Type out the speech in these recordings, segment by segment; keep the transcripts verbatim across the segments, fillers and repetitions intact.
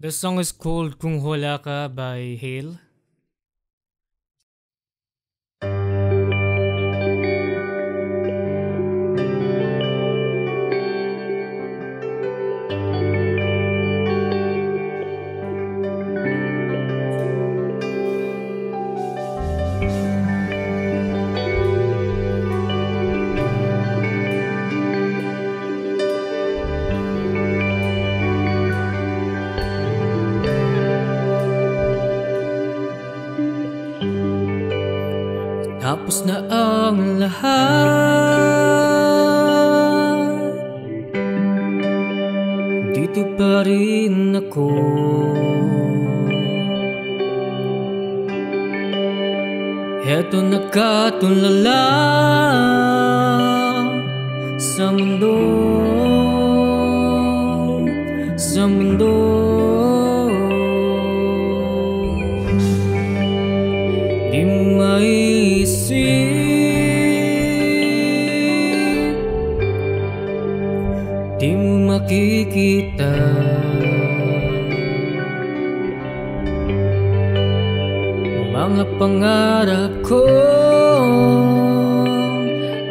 The song is called Kung Wala Ka by Hale. Tapos na ang lahat, dito pa rin ako. Heto nakatulala sa mundo, sa mundo. Di mo makikita, mga pangarap ko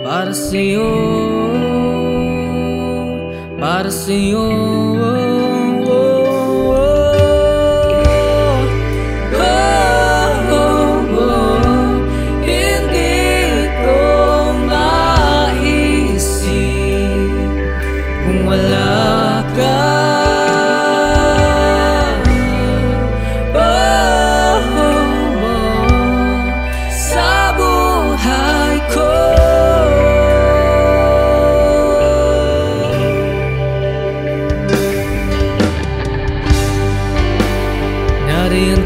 para sa'yo, para sa'yo.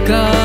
Go.